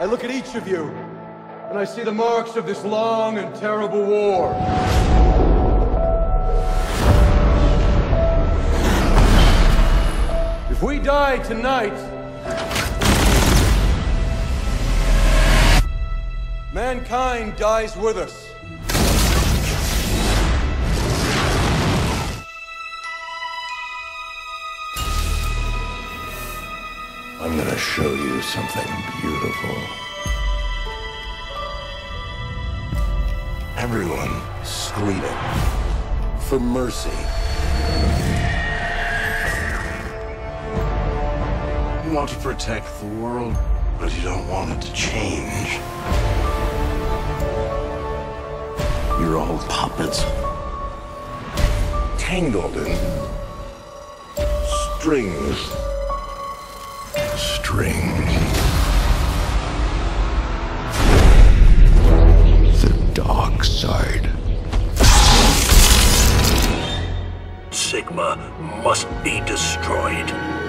I look at each of you, and I see the marks of this long and terrible war. If we die tonight, mankind dies with us. I'm gonna show you something beautiful. Everyone screaming for mercy. You want to protect the world, but you don't want it to change. You're all puppets, tangled in strings. The dark side. Sigma must be destroyed.